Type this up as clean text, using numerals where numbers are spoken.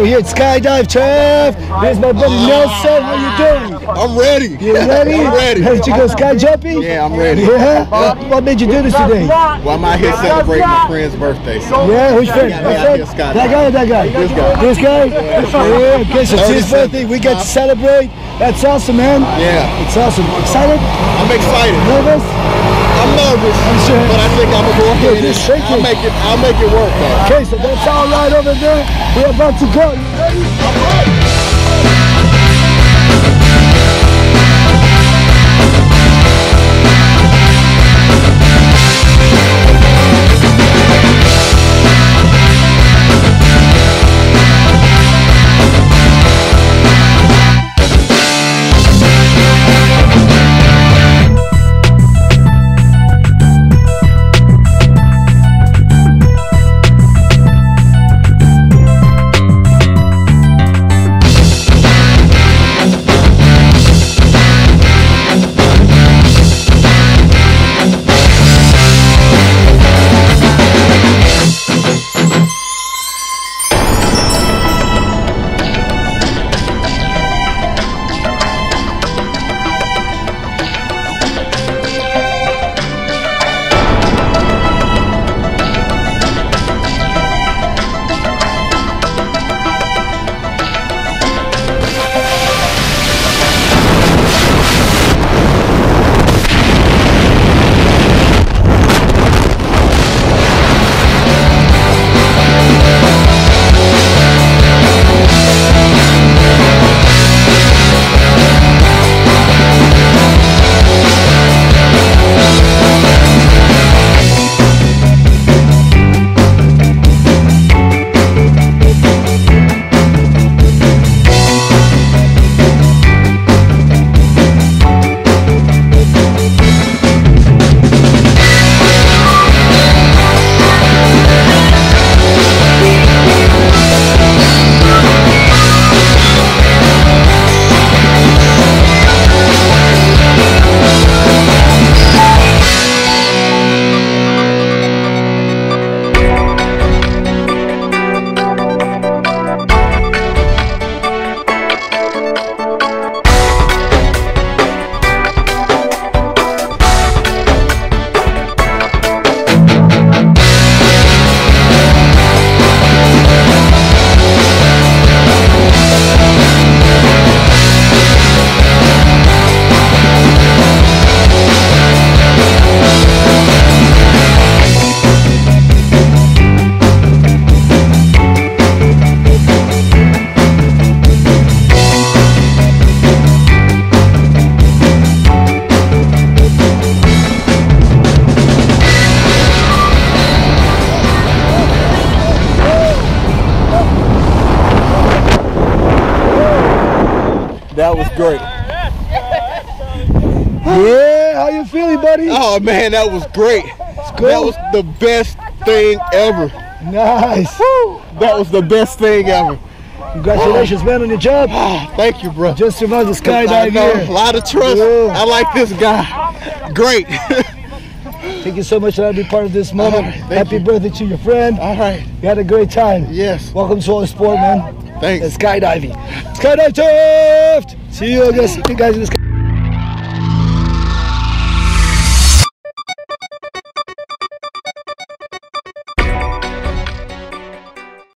We're here at Skydive Taft. Here's my buddy Nelson. How you doing? I'm ready. You ready? I'm ready. Hey, did you go sky jumping? Yeah, I'm ready. Yeah? What made you do this today? Well, I'm out here celebrating my friend's birthday. So yeah, who's friend? That guy or that guy? This guy. This guy? Yeah, okay, so it's his birthday. We got to celebrate. That's awesome, man. Yeah. It's awesome. Excited? I'm excited. Nervous? I'm nervous, but I think I'm going to do it. I'll make it work, though. Okay, so that's all right over there. We're about to go. You ready? I'm ready. That was great. Yeah, how you feeling, buddy? Oh man, that was great. That was the best thing ever. Nice. That was the best thing ever. Congratulations, man, on your job. Oh, thank you, bro. Just survived the skydive here. A lot of trust. Yeah. I like this guy. Great. Thank you so much for having me part of this moment. Right, happy birthday to your friend. All right. You had a great time. Yes. Welcome to our sport, man. Thanks. And skydiving. Skydive Taft! See you guys in the sky.